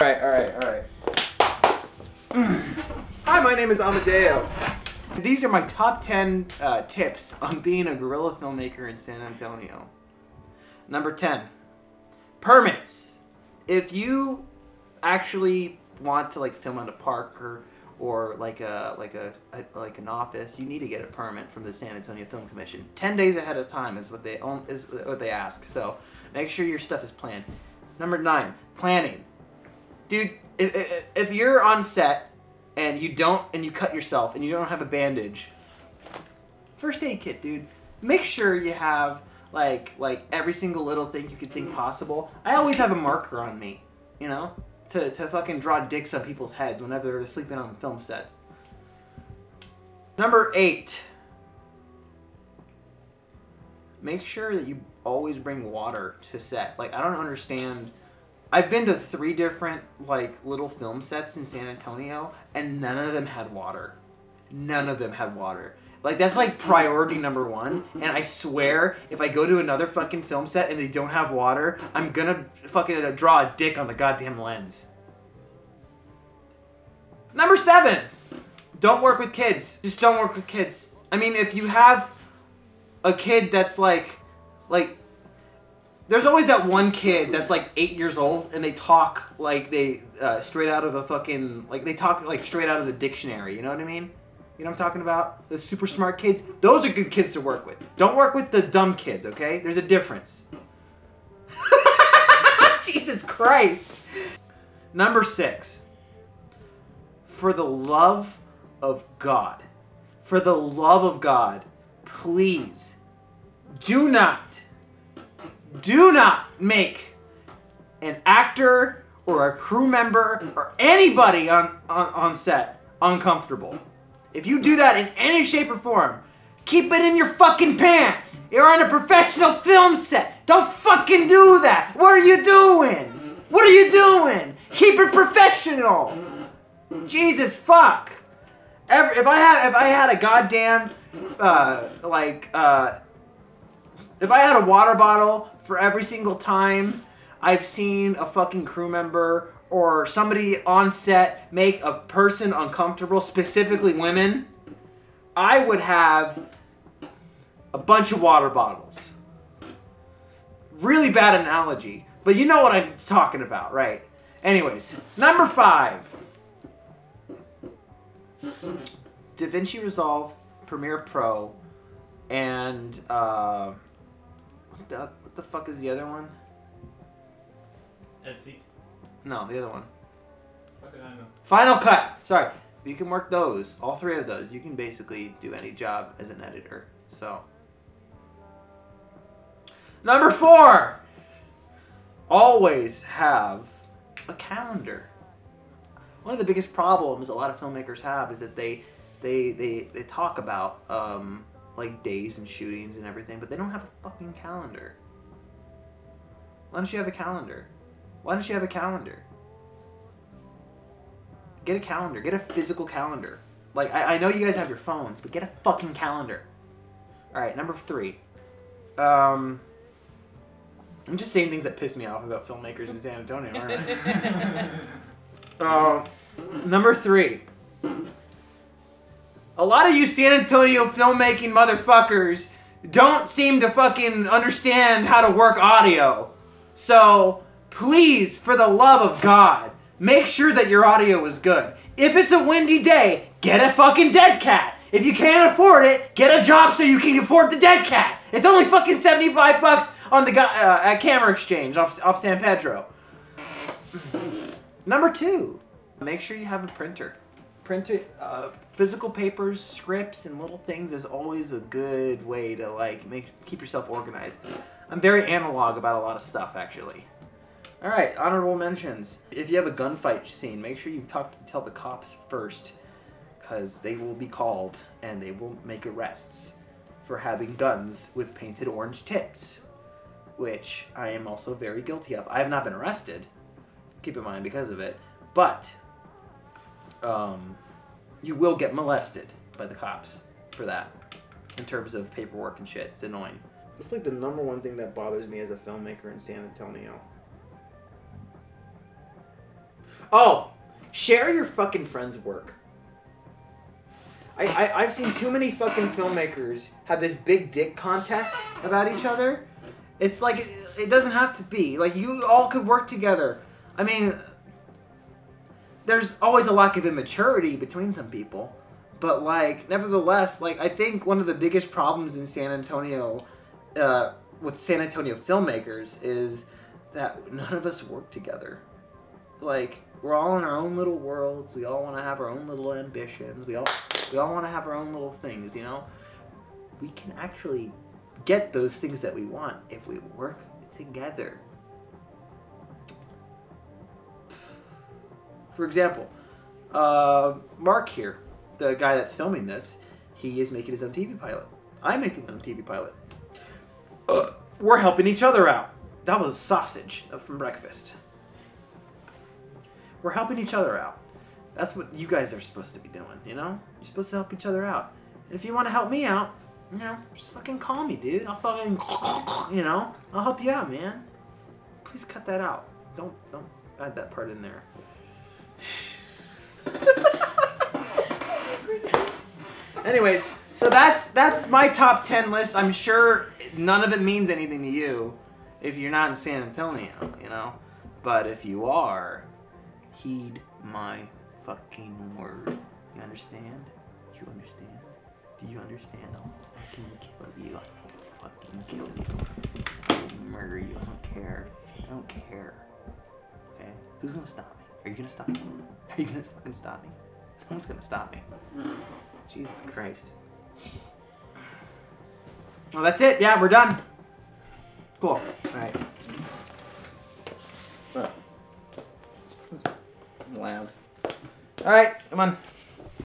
All right. Hi, my name is Amadeo. These are my top 10 tips on being a guerrilla filmmaker in San Antonio. Number 10, permits. If you actually want to like film at a park or like an office, you need to get a permit from the San Antonio Film Commission. 10 days ahead of time is what they ask. So make sure your stuff is planned. Number 9, planning. Dude, if you're on set and you cut yourself and you don't have a bandage, first aid kit, dude. Make sure you have like every single little thing you could think possible. I always have a marker on me, you know, to fucking draw dicks on people's heads whenever they're sleeping on film sets. Number 8. Make sure that you always bring water to set. Like, I don't understand. I've been to 3 different, like, little film sets in San Antonio, and none of them had water. None of them had water. Like, that's, like, priority number 1, and I swear, if I go to another fucking film set and they don't have water, I'm gonna fucking draw a dick on the goddamn lens. Number 7! Don't work with kids. Just don't work with kids. I mean, if you have a kid that's, like... There's always that one kid that's like 8 years old and they talk like they straight out of a fucking, like they talk like straight out of the dictionary, you know what I mean? You know what I'm talking about? The super smart kids, those are good kids to work with. Don't work with the dumb kids, okay? There's a difference. Jesus Christ. Number 6, for the love of God, for the love of God, please do not make an actor or a crew member or anybody on set uncomfortable. If you do that in any shape or form, keep it in your fucking pants. You're on a professional film set. Don't fucking do that. What are you doing? What are you doing? Keep it professional. Jesus fuck. If I had a goddamn if I had a water bottle for every single time I've seen a fucking crew member or somebody on set make a person uncomfortable, specifically women, I would have a bunch of water bottles. Really bad analogy, but you know what I'm talking about, right? Anyways, number 5. DaVinci Resolve, Premiere Pro, and what the fuck is the other one? Edit. No, the other one. Fucking I know. Final Cut! Sorry. You can work those. All 3 of those. You can basically do any job as an editor. So. Number 4! Always have a calendar. One of the biggest problems a lot of filmmakers have is that they talk about like days and shootings and everything, but they don't have a fucking calendar. Why don't you have a calendar? Why don't you have a calendar? Get a calendar. Get a physical calendar. Like, I know you guys have your phones, but get a fucking calendar. Alright, number 3. I'm just saying things that piss me off about filmmakers in San Antonio, aren't I? Number 3. A lot of you San Antonio filmmaking motherfuckers don't seem to fucking understand how to work audio. So, please, for the love of God, make sure that your audio is good. If it's a windy day, get a fucking dead cat. If you can't afford it, get a job so you can afford the dead cat. It's only fucking 75 bucks on the at Camera Exchange off San Pedro. Number 2, make sure you have a printer. Physical papers, scripts, and little things is always a good way to like keep yourself organized. I'm very analog about a lot of stuff, actually. All right, honorable mentions. If you have a gunfight scene, make sure you tell the cops first, because they will be called and they will make arrests for having guns with painted orange tips, which I am also very guilty of. I have not been arrested, keep in mind, because of it, but you will get molested by the cops for that, in terms of paperwork and shit. It's annoying. It's like the #1 thing that bothers me as a filmmaker in San Antonio. Oh, share your fucking friends' work. I've seen too many fucking filmmakers have this big dick contest about each other. It's like, it doesn't have to be. Like, you all could work together. I mean, there's always a lack of immaturity between some people. But, like, nevertheless, like, I think one of the biggest problems in San Antonio, with San Antonio filmmakers is that none of us work together. Like, we're all in our own little worlds. We all want to have our own little ambitions. We all want to have our own little things, you know? We can actually get those things that we want if we work together. For example, Mark here, the guy that's filming this, he is making his own TV pilot. I'm making my own TV pilot. We're helping each other out. That was sausage from breakfast. We're helping each other out. That's what you guys are supposed to be doing, you know? You're supposed to help each other out. And if you want to help me out, you know, just fucking call me, dude. I'll fucking, you know, I'll help you out, man. Please cut that out. Don't add that part in there. Anyways, so that's my top 10 list. I'm sure none of it means anything to you if you're not in San Antonio, you know? But if you are, heed my fucking word. You understand? You understand? Do you understand? I'll fucking kill you. I'll fucking kill you. I'll murder you. I don't care. I don't care. Okay? Who's gonna stop me? Are you gonna stop me? Are you gonna fucking stop me? No one's gonna stop me. Jesus Christ. Well, that's it. Yeah, we're done. Cool. Alright. Loud. Alright, come on.